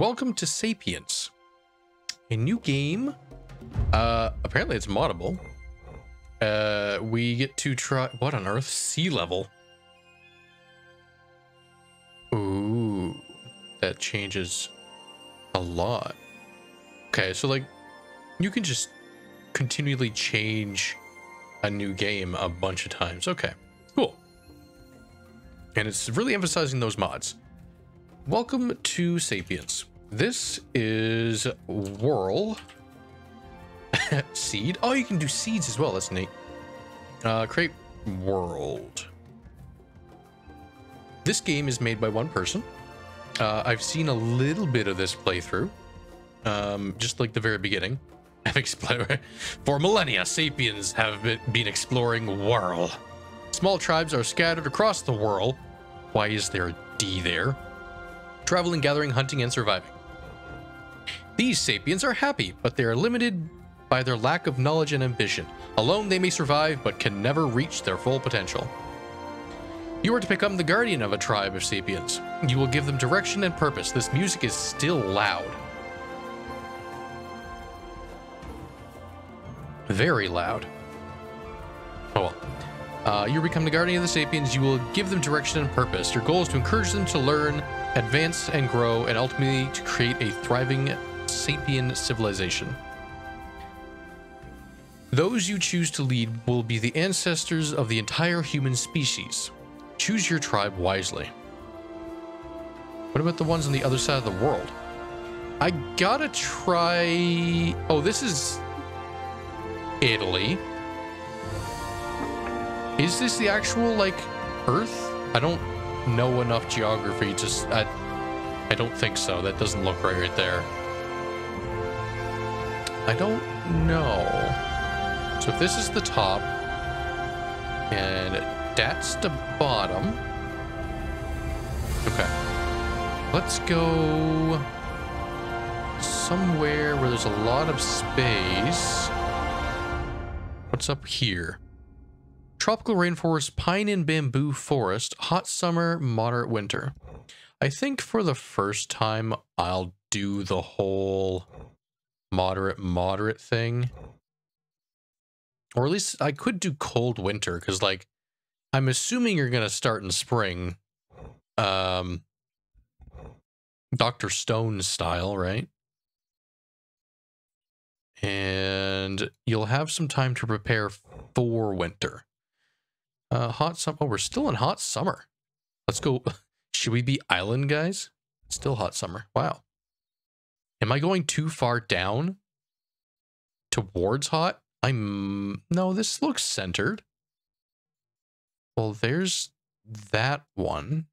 Welcome to Sapiens, a new game. Apparently it's moddable. We get to try, what on earth? Sea level. Ooh, that changes a lot. Okay, so like you can just continually change a new game a bunch of times. Okay, cool. And it's really emphasizing those mods. Welcome to Sapiens. This is Whirl. Seed. Oh, you can do seeds as well. That's neat. Create world. This game is made by one person. I've seen a little bit of this playthrough. Just like the very beginning. I've explored. For millennia, Sapiens have been exploring Whirl. Small tribes are scattered across the Whirl. Why is there a D there? Traveling, gathering, hunting, and surviving. These Sapiens are happy, but they are limited by their lack of knowledge and ambition. Alone they may survive, but can never reach their full potential. You are to become the guardian of a tribe of Sapiens. You will give them direction and purpose. This music is still loud. Very loud. Oh well. You become the guardian of the Sapiens. You will give them direction and purpose. Your goal is to encourage them to learn, advance and grow, and ultimately to create a thriving Sapien civilization. Those you choose to lead will be the ancestors of the entire human species. Choose your tribe wisely. What about the ones on the other side of the world? I gotta try... Oh, this is... Italy. Is this the actual, like, Earth? I don't know enough geography. Just, I don't think so. That doesn't look right there. I don't know. So if this is the top, and that's the bottom. Okay. Let's go somewhere where there's a lot of space. What's up here? Tropical rainforest, pine and bamboo forest, hot summer, moderate winter. I think for the first time, I'll do the whole moderate thing. Or at least I could do cold winter, because, like, I'm assuming you're going to start in spring. Dr. Stone style, right? And you'll have some time to prepare for winter. Hot summer. Oh, we're still in hot summer. Let's go. Should we be island guys? It's still hot summer. Wow. Am I going too far down towards hot? No, this looks centered. Well, there's that one.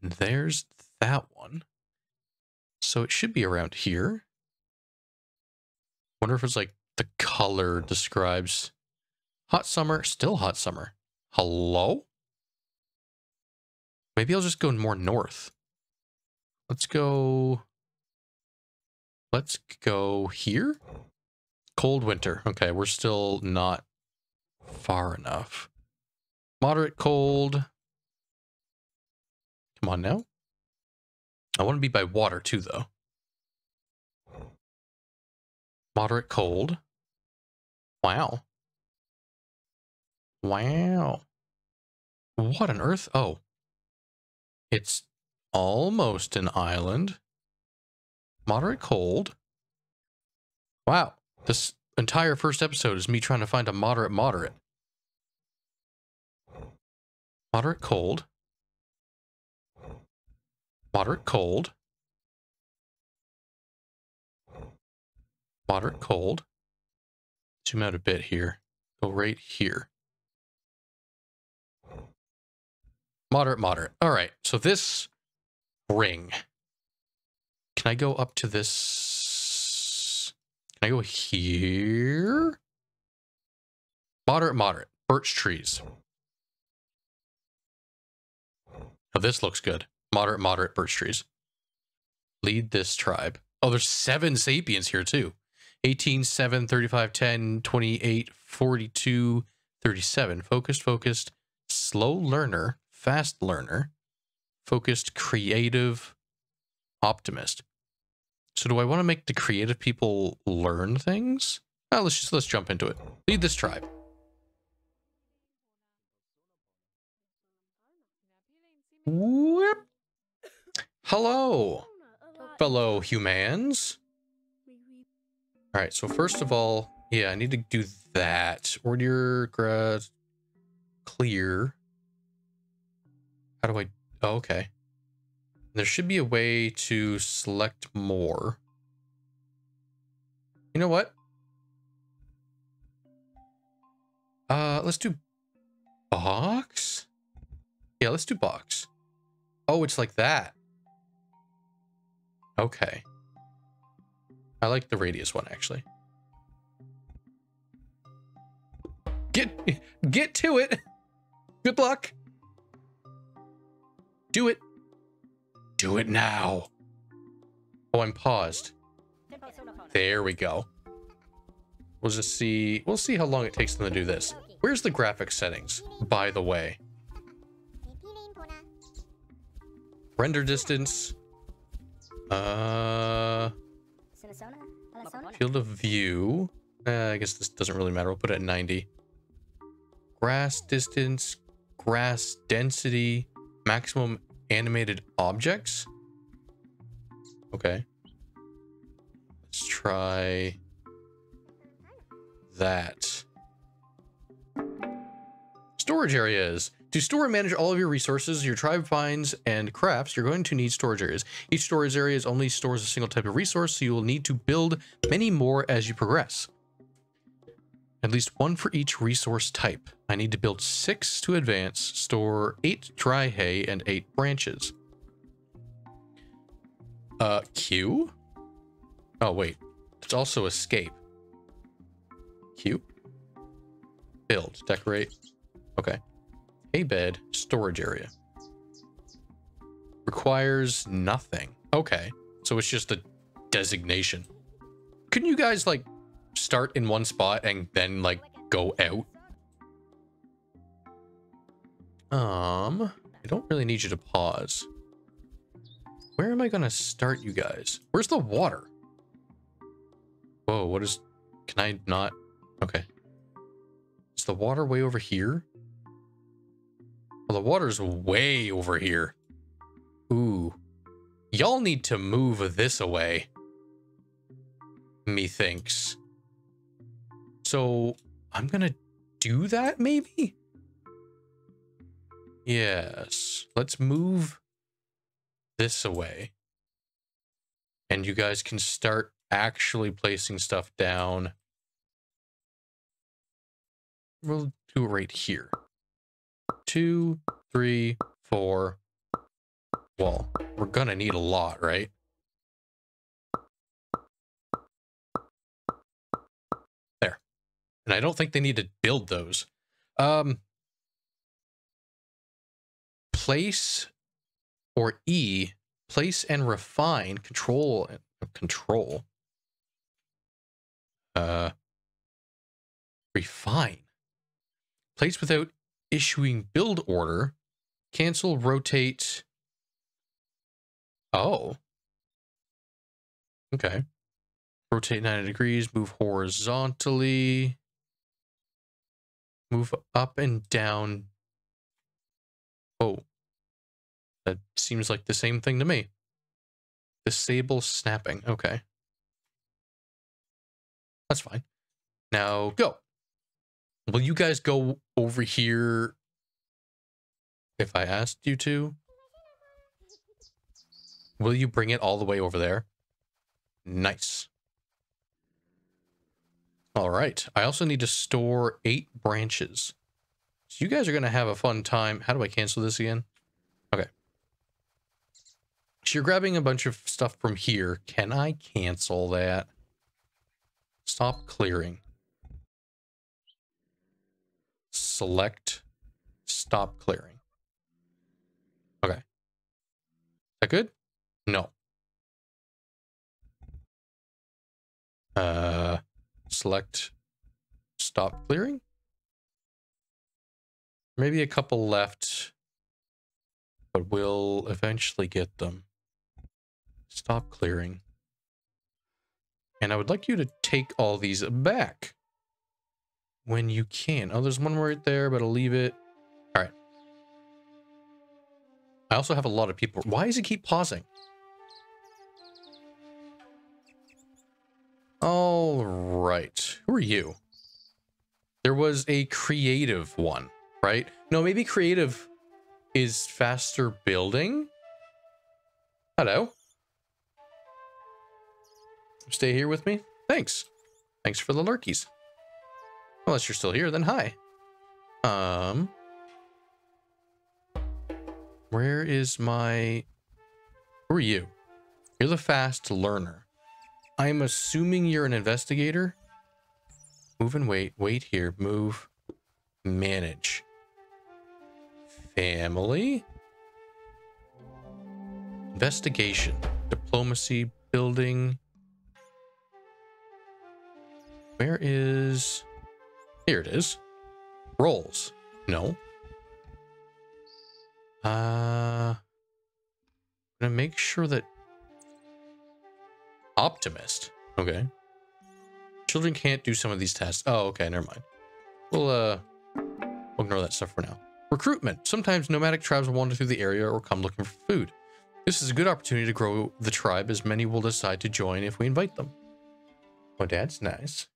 And there's that one. So it should be around here. Wonder if it's like the color describes. Hot summer, still hot summer. Hello? Maybe I'll just go more north. Let's go here. Cold winter. Okay, we're still not far enough. Moderate cold. Come on now. I want to be by water too, though. Moderate cold. Wow. Wow. What on earth? Oh. It's almost an island. Moderate cold. Wow. This entire first episode is me trying to find a moderate. Moderate cold. Moderate cold. Moderate cold. Zoom out a bit here. Go right here. Moderate. All right. So this ring. Can I go up to this? Can I go here? Moderate. Birch trees. Oh, this looks good. Moderate birch trees. Lead this tribe. Oh, there's 7 Sapiens here too. 18, 7, 35, 10, 28, 42, 37. Focused. Slow learner. Fast learner. Focused, creative. optimist. So do I want to make the creative people learn things? Oh, let's jump into it. Lead this tribe. Whoop. Hello, fellow humans. All right, so first of all, yeah, I need to do that. Order, clear. How do I? Oh, okay. There should be a way to select more. You know what? Let's do box. Yeah, let's do box. Oh, it's like that. Okay. I like the radius one, actually. Get to it. Good luck. Do it. Do it now. Oh, I'm paused. There we go. We'll just see. We'll see how long it takes them to do this. Where's the graphics settings, by the way? Render distance. Field of view. I guess this doesn't really matter. We'll put it at 90. Grass distance. Grass density. Maximum animated objects. Okay. Let's try that. Storage areas. To store and manage all of your resources, your tribe finds and crafts, you're going to need storage areas. Each storage area only stores a single type of resource, so you will need to build many more as you progress. At least one for each resource type. I need to build 6 to advance, store 8 dry hay and 8 branches. Q? Oh, wait. It's also escape. Q? Build. Decorate. Okay. Hay bed. Storage area. Requires nothing. Okay. So it's just a designation. Couldn't you guys, like, start in one spot and then like go out? I don't really need you to pause. Where am I gonna start, you guys? Where's the water? Whoa, what is? Can I not? Okay. Is the water way over here? Well, the water's way over here. Ooh. Y'all need to move this away. Methinks. So I'm gonna do that, maybe? Yes. Let's move this away. And you guys can start actually placing stuff down. We'll do it right here. 2, 3, 4. Well, we're gonna need a lot, right? And I don't think they need to build those. Place or E, place and refine, control and control. Refine. Place without issuing build order. Cancel, rotate. Oh. Okay. Rotate 90 degrees, move horizontally. Move up and down. Oh, that seems like the same thing to me. Disable snapping. Okay. That's fine. Now go. Will you guys go over here if I asked you to? Will you bring it all the way over there? Nice. All right. I also need to store 8 branches. So you guys are going to have a fun time. How do I cancel this again? Okay. So you're grabbing a bunch of stuff from here. Can I cancel that? Stop clearing. Select. Stop clearing. Okay. Is that good? No. Select, stop clearing. Maybe a couple left, but we'll eventually get them. Stop clearing. And I would like you to take all these back when you can. Oh, there's one right there, but I'll leave it. All right. I also have a lot of people. Why does it keep pausing? All right. Who are you? There was a creative one, right? No, maybe creative is faster building. Hello. Stay here with me. Thanks. Thanks for the lurkies. Unless you're still here, then hi. Where is my... Who are you? You're the fast learner. I'm assuming you're an investigator. Move and wait. Wait here. Move. Manage. Family. Investigation. Diplomacy. Building. Where is... Here it is. Roles. No. I'm gonna make sure that... Optimist. Okay. Children can't do some of these tests. Oh, okay. Never mind. We'll ignore that stuff for now. Recruitment. Sometimes nomadic tribes wander through the area or come looking for food. This is a good opportunity to grow the tribe, as many will decide to join if we invite them. Oh, that's nice.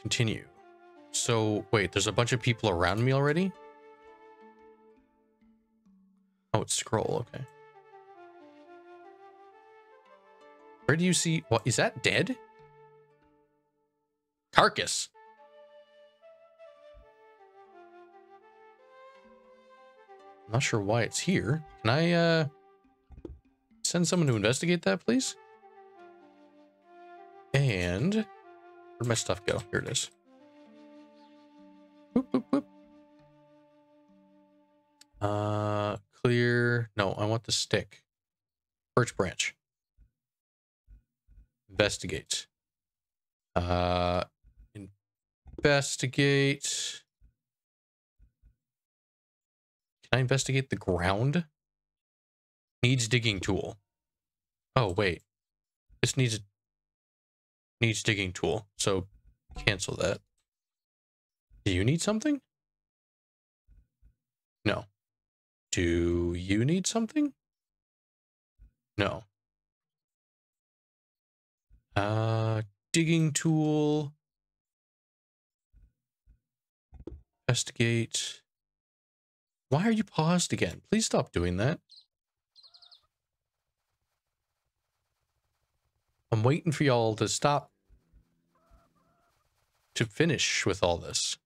Continue. So, wait, there's a bunch of people around me already? Oh, it's scroll, okay. Where do you see... What, is that dead? Carcass. I'm not sure why it's here. Can I, send someone to investigate that, please? And... Where'd my stuff go? Here it is. Whoop, whoop, whoop. Clear. No, I want the stick. Birch branch. Investigate. Investigate. Can I investigate the ground? Needs digging tool. Oh, wait. This needs a... Needs digging tool, so cancel that. Do you need something? No. Do you need something? No. Digging tool. Investigate. Why are you paused again? Please stop doing that. I'm waiting for y'all to stop. To finish with all this,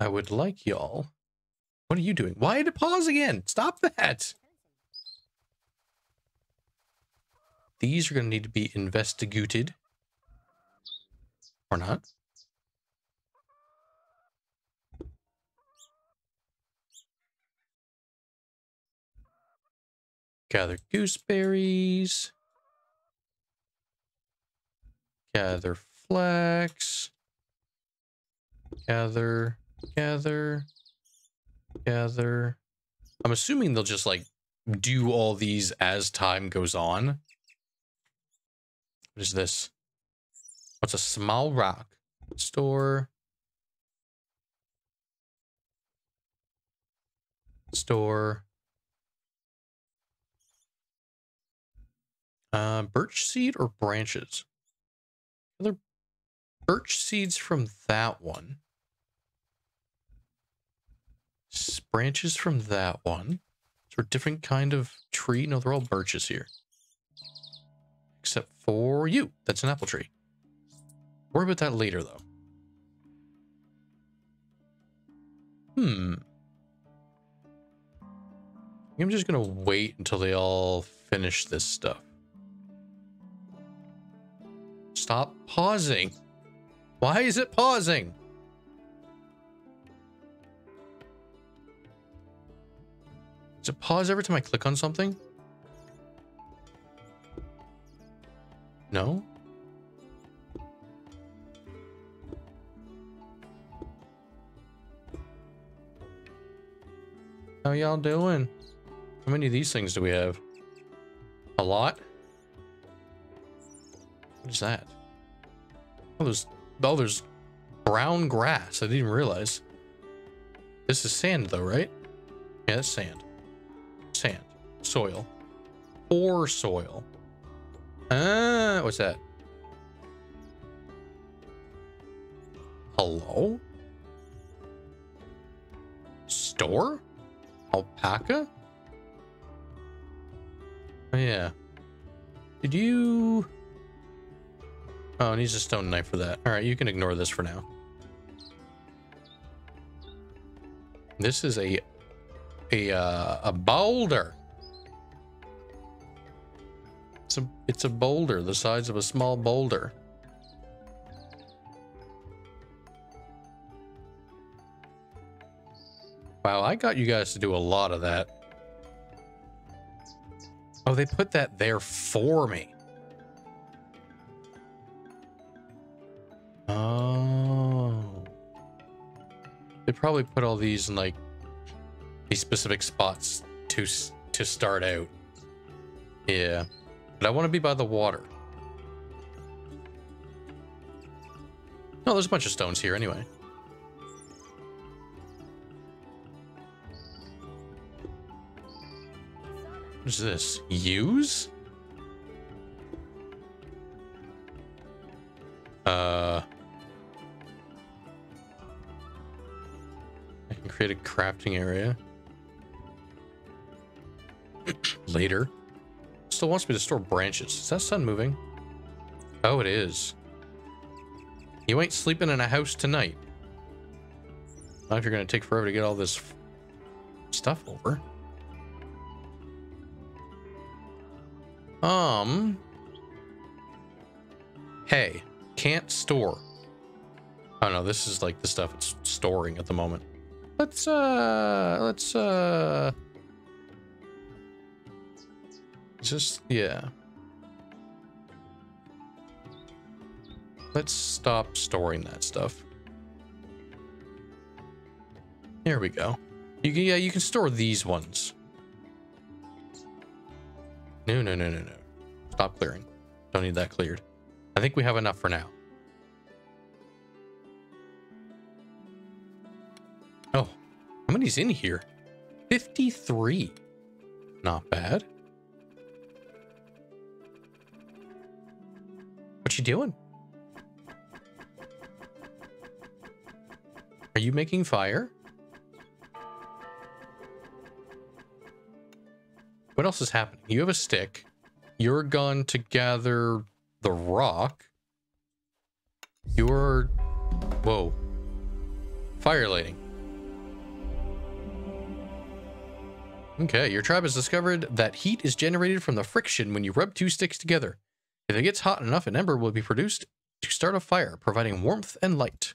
I would like y'all... What are you doing? Why did it pause again? Stop that! These are going to need to be investigated. Or not. Gather gooseberries. Gather flax. Gather. I'm assuming they'll just, like, do all these as time goes on. What is this? What's a small rock? Store. Birch seed or branches? Other birch seeds from that one. Branches from that one. Is there a different kind of tree? No, they're all birches here. Except for you. That's an apple tree. Worry about that later, though. I'm just going to wait until they all finish this stuff. Stop pausing. Why is it pausing? Does it pause every time I click on something? No? How y'all doing? How many of these things do we have? A lot? What is that? Oh, there's brown grass. I didn't even realize. This is sand though, right? Yeah, that's sand. Sand. Soil. Or soil. What's that? Hello? Store? Alpaca? Oh, yeah. Did you... Oh, it needs a stone knife for that. All right, you can ignore this for now. This is a boulder. It's a boulder the size of a small boulder. Wow, I got you guys to do a lot of that. Oh, they put that there for me. Oh. They probably put all these in like these specific spots to start out. Yeah. But I want to be by the water. No, there's a bunch of stones here anyway. What's this? Use? I can create a crafting area. Later. Still wants me to store branches. Is that sun moving? Oh, it is. You ain't sleeping in a house tonight. Not if you're going to take forever to get all this stuff over. Hey, can't store. Oh no, this is like the stuff it's storing at the moment. Let's just, yeah. Let's stop storing that stuff. There we go. You can, yeah, you can store these ones. No. Stop clearing. Don't need that cleared. I think we have enough for now. Oh, how many's in here? 53. Not bad. What you doing? Are you making fire? What else is happening? You have a stick. You're gone to gather the rock. You're... Whoa. Fire lighting. Okay, your tribe has discovered that heat is generated from the friction when you rub two sticks together. If it gets hot enough, an ember will be produced to start a fire, providing warmth and light.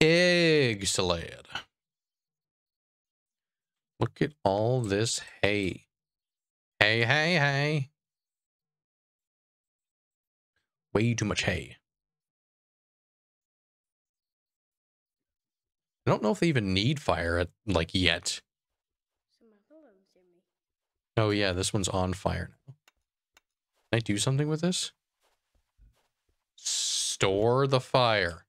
Egg salad. Look at all this hay. Hey, hey, hey. Way too much hay. I don't know if they even need fire at, like, yet. Oh, yeah, this one's on fire now. Can I do something with this? Store the fire.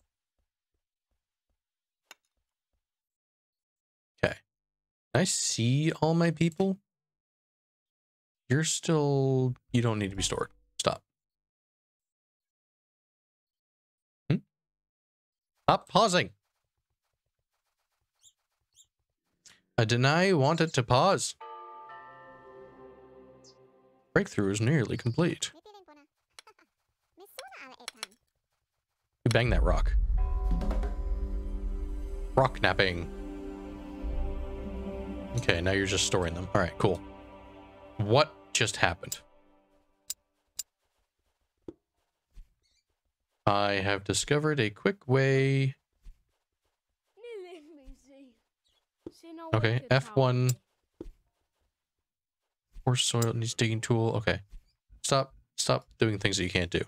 I see all my people. You're still... You don't need to be stored. Stop. Stop pausing. I deny wanted to pause. Breakthrough is nearly complete. You bang that rock. Rock napping. Okay, now you're just storing them. All right, cool. What just happened? I have discovered a quick way. Okay, F1. Or soil needs digging tool. Okay. Stop doing things that you can't do.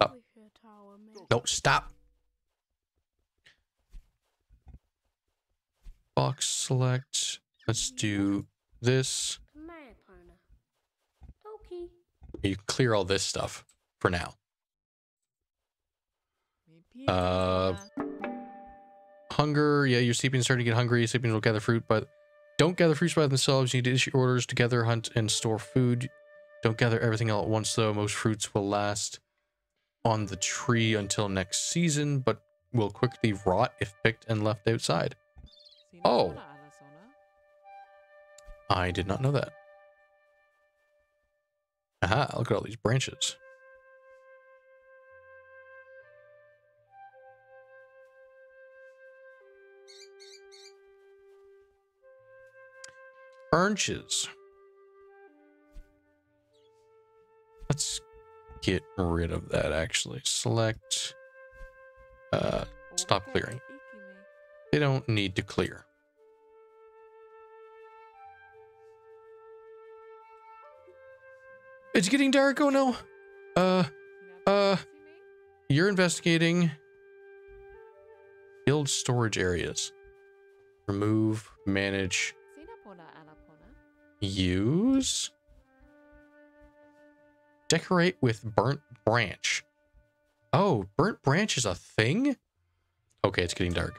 Stop. No, stop. box select. Let's do this. You clear all this stuff for now. Hunger. Yeah, your Sapiens starting to get hungry. Sapiens will gather fruit, but don't gather fruits by themselves. You need to issue orders to gather, hunt, and store food. Don't gather everything all at once, though. Most fruits will last on the tree until next season, but will quickly rot if picked and left outside. Oh. I did not know that. Aha, look at all these branches. Branches. Let's get rid of that, actually. Select. Stop clearing. They don't need to clear. It's getting dark. Oh no. You're investigating guild storage areas. Remove, manage, use, decorate with burnt branch. Oh, burnt branch is a thing? Okay, it's getting dark.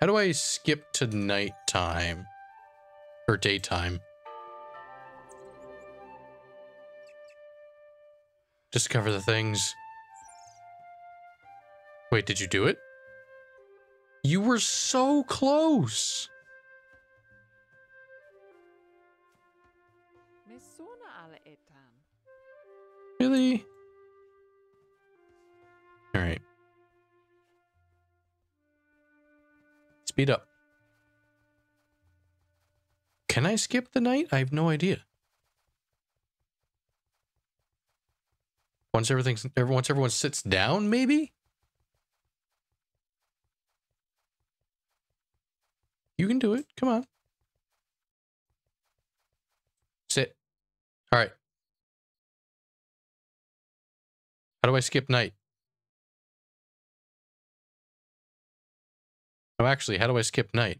How do I skip to nighttime or daytime? Discover the things. Wait, did you do it? You were so close. Really? All right. Speed up. Can I skip the night? I have no idea. Once everyone sits down, maybe? You can do it. Come on. Sit. All right. How do I skip night? Oh, actually, how do I skip night?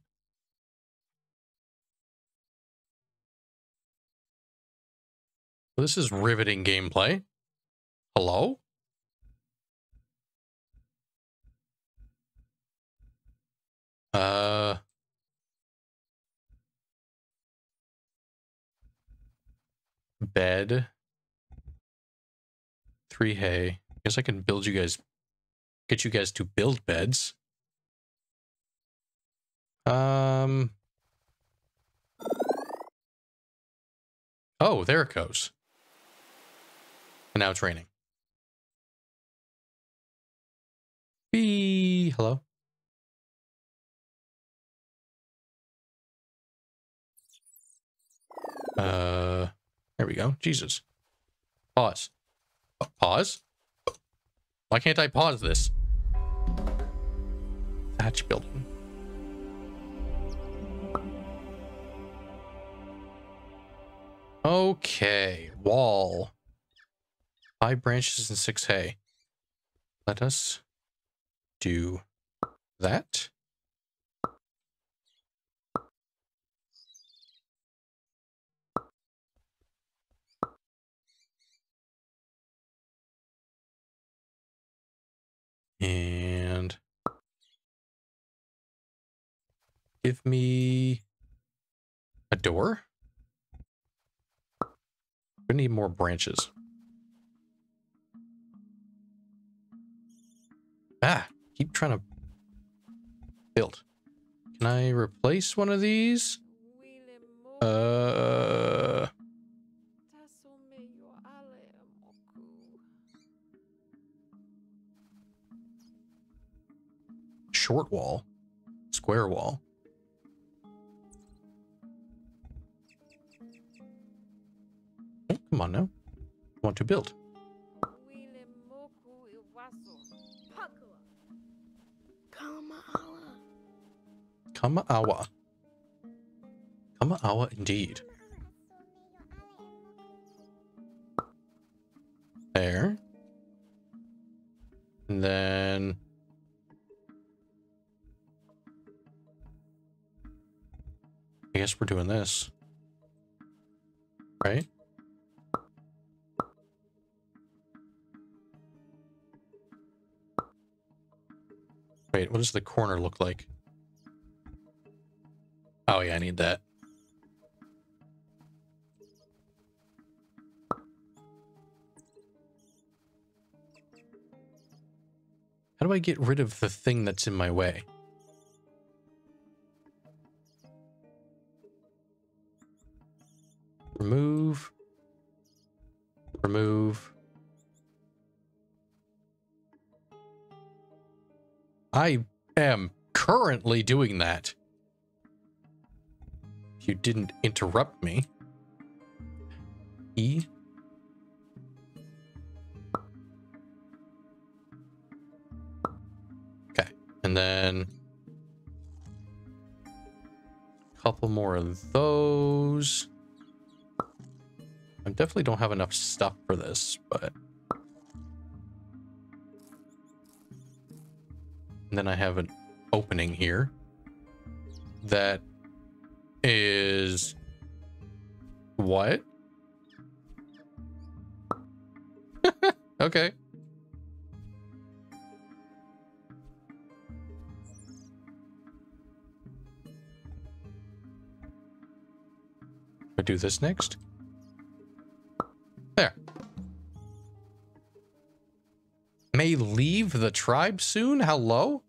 Well, this is riveting gameplay. Hello? Bed. 3 hay. I guess I can build you guys, get you guys to build beds. Oh, there it goes. And now it's raining. Bee, hello. There we go. Jesus. Pause. Pause? Why can't I pause this? Thatch building. Okay. Wall. 5 branches and 6 hay. Let us do that. And give me a door. We need more branches. Ah, keep trying to build. Can I replace one of these? Short wall, square wall. Oh, come on now. I want to build. Kamaawa. Kamaawa indeed. There. And then I guess we're doing this, right? Wait, what does the corner look like? Oh yeah, I need that. How do I get rid of the thing that's in my way? Remove. Remove. I am currently doing that. If you didn't interrupt me. E. And then a couple more of those. I definitely don't have enough stuff for this, but. And then I have an opening here that is what? Okay. Do this next. There. May leave the tribe soon? Hello?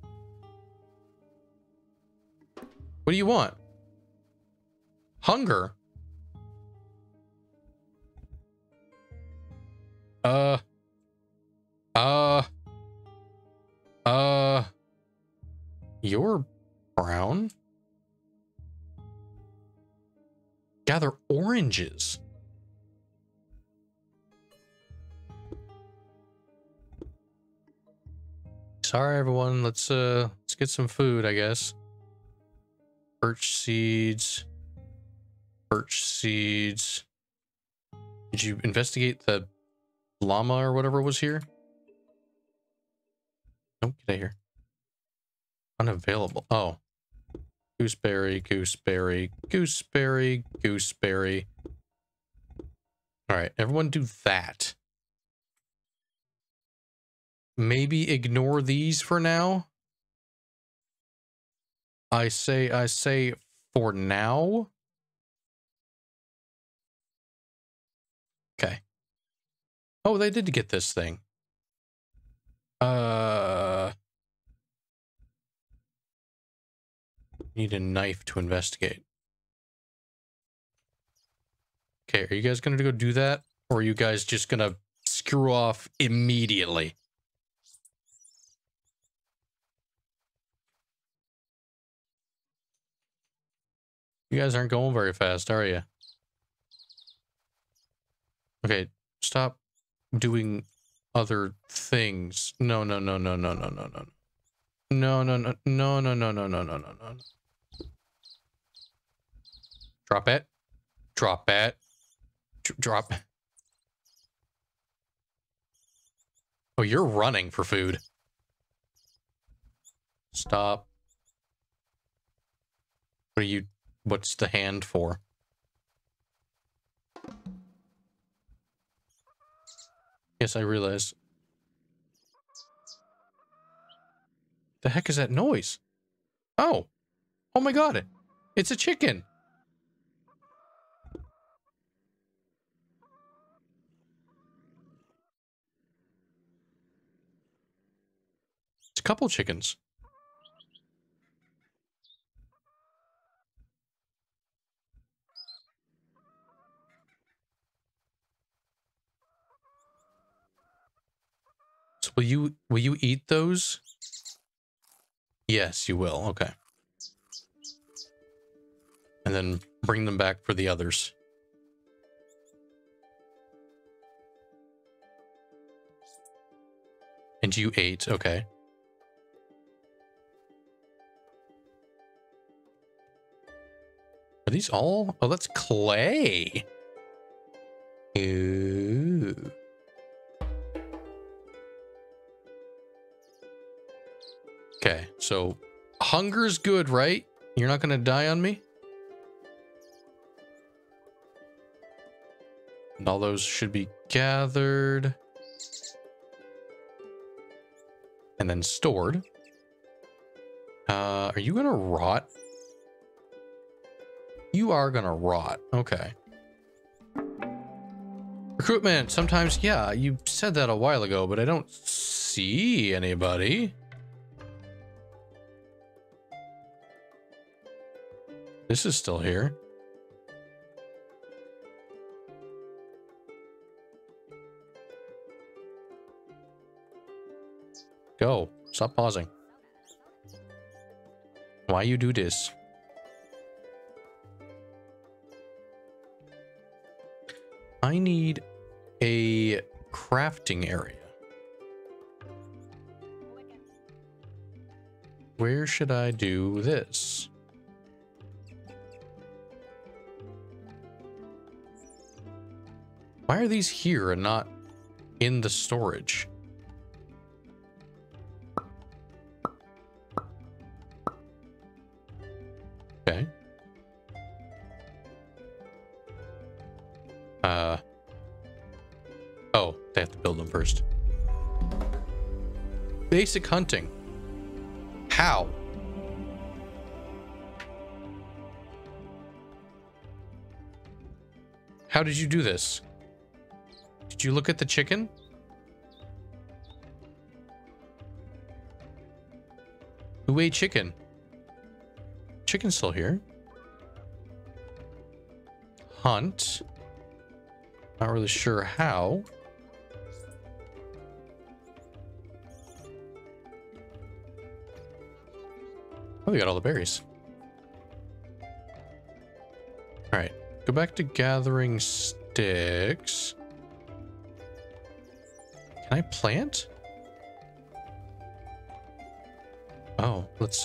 What do you want? Hunger? You're brown? Gather oranges. Sorry, everyone. Let's get some food, I guess. Birch seeds. Birch seeds. Did you investigate the llama or whatever was here? Nope, get out of here. Unavailable. Oh. Gooseberry, gooseberry, gooseberry, gooseberry. All right, everyone do that. Maybe ignore these for now. I say for now. Okay. Oh, they did get this thing. Need a knife to investigate. Okay, are you guys gonna go do that, or are you guys just gonna screw off immediately? You guys aren't going very fast, are you? Okay, stop doing other things. No. Drop it. Drop it. Drop. Oh, you're running for food. Stop. What are you? What's the hand for? Yes, I realize. The heck is that noise? Oh. Oh my god. It's a chicken. It's a couple chickens. So will you eat those? Yes, you will. Okay. And then bring them back for the others. And you ate. Okay. Are these all? Oh, that's clay. Ooh. Okay, so hunger's good, right? You're not gonna die on me? And all those should be gathered and then stored. Are you gonna rot? You are gonna rot. Okay. Recruitment. Sometimes, yeah, you said that a while ago, but I don't see anybody. This is still here. Go. Stop pausing. Why you do this? I need a crafting area. Where should I do this? Why are these here and not in the storage? Okay. Oh, they have to build them first. Basic hunting. How? How did you do this? Did you look at the chicken? Who ate chicken? Chicken's still here. Hunt. Not really sure how. Oh, we got all the berries. All right, go back to gathering sticks. Can I plant? Oh, let's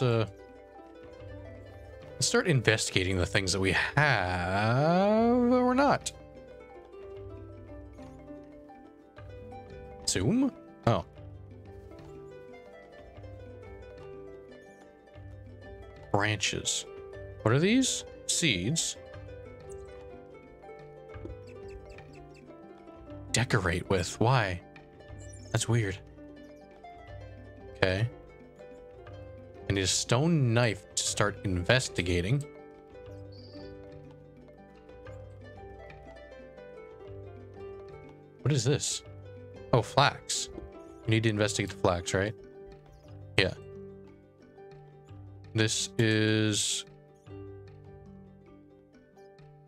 start investigating the things that we have or not. Zoom? Oh. Branches. What are these? Seeds. Decorate with. Why? That's weird. Okay. I need a stone knife to start investigating. What is this? Oh, flax. You need to investigate the flax, right? Yeah. This is...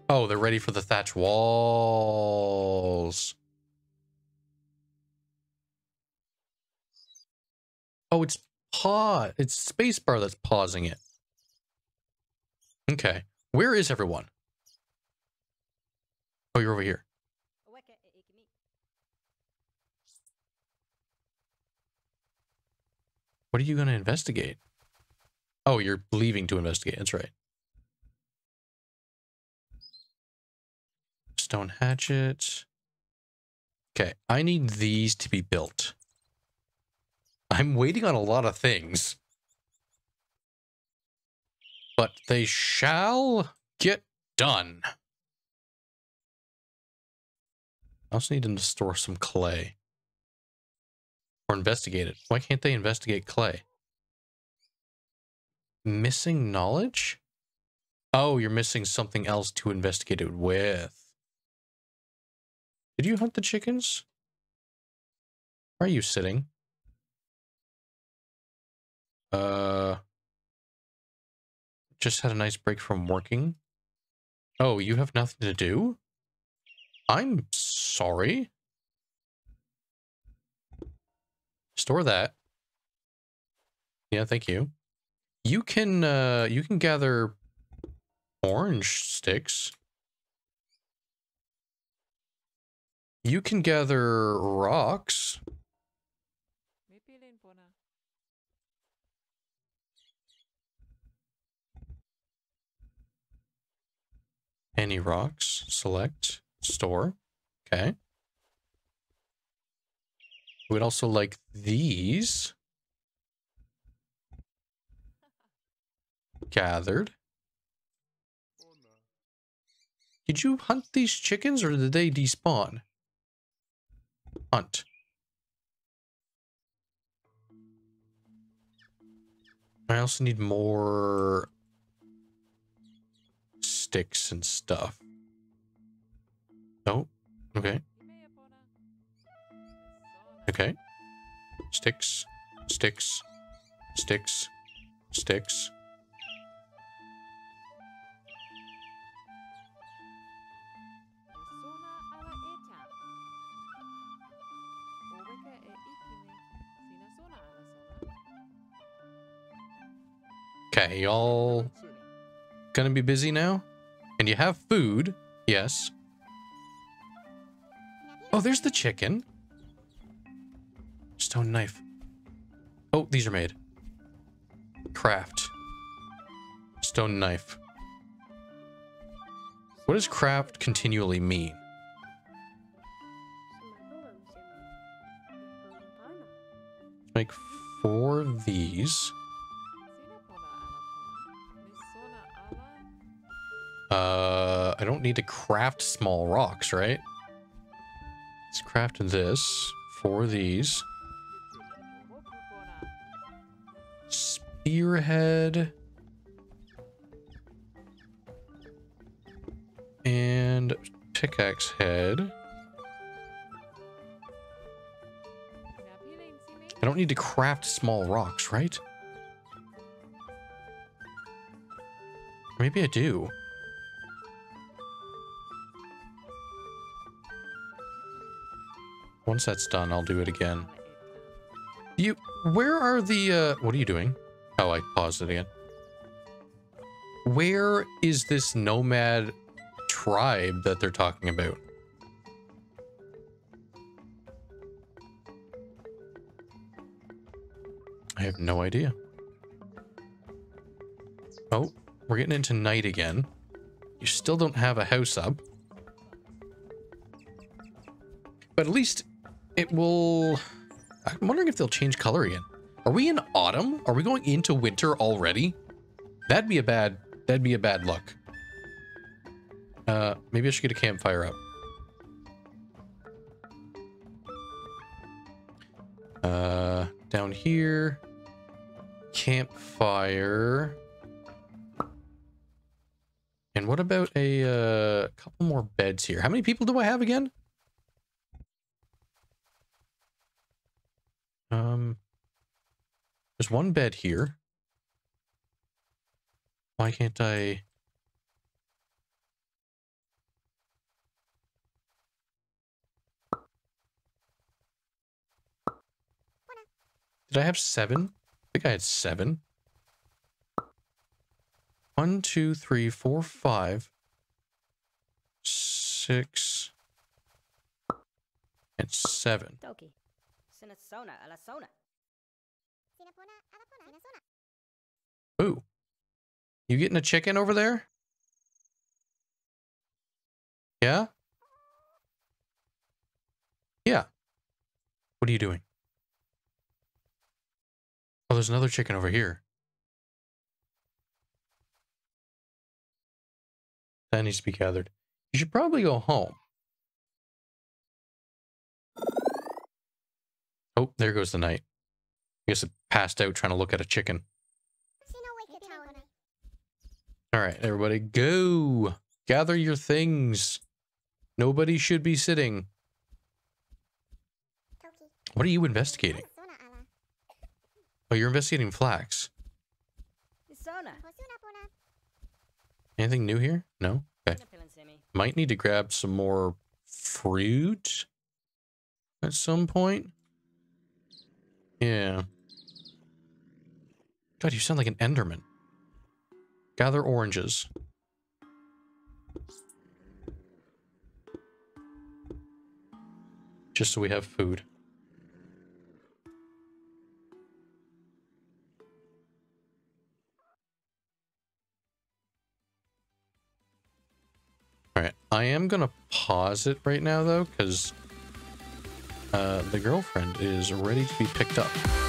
Oh, they're ready for the thatch walls. Oh, it's pause. It's spacebar that's pausing it. Okay. Where is everyone? Oh, you're over here. What are you going to investigate? Oh, you're leaving to investigate. That's right. Stone hatchet. Okay. I need these to be built. I'm waiting on a lot of things. But they shall get done. I also need them to store some clay. Or investigate it. Why can't they investigate clay? Missing knowledge? Oh, you're missing something else to investigate it with. Did you hunt the chickens? Where are you sitting? Just had a nice break from working. Oh, you have nothing to do? I'm sorry. Store that. Yeah, thank you. You can gather orange sticks. You can gather rocks. Any rocks, select, store. Okay. We'd also like these. Gathered. Did you hunt these chickens or did they despawn? Hunt. I also need more sticks and stuff. Oh, okay. Okay. Sticks, sticks, sticks, sticks. Okay, y'all gonna be busy now? And you have food, yes. Oh, there's the chicken. Stone knife. Oh, these are made. Craft. Stone knife. What does craft continually mean? Let's make 4 of these. I don't need to craft small rocks, right? Let's craft this. 4 of these. Spearhead. And pickaxe head. I don't need to craft small rocks, right? Maybe I do. Once that's done, I'll do it again. You, where are the, what are you doing? Oh, I paused it again. Where is this nomad tribe that they're talking about? I have no idea. Oh, we're getting into night again. You still don't have a house up. But at least... it will... I'm wondering if they'll change color again. Are we in autumn? Are we going into winter already? That'd be a bad... that'd be a bad look. Maybe I should get a campfire up. Down here... campfire... and what about a couple more beds here? How many people do I have again? There's 1 bed here. Why can't I? Did I have 7? I think I had 7. 1, 2, 3, 4, 5, 6, and 7. Ooh. You getting a chicken over there? Yeah? Yeah. What are you doing? Oh, there's another chicken over here. That needs to be gathered. You should probably go home. Oh, there goes the night. I guess it passed out trying to look at a chicken. Alright, everybody, go! Gather your things. Nobody should be sitting. What are you investigating? Oh, you're investigating flax. Anything new here? No? Okay. Might need to grab some more fruit at some point. Yeah. God, you sound like an Enderman. Gather oranges. Just so we have food. Alright, I am gonna pause it right now though, because... the girlfriend is ready to be picked up.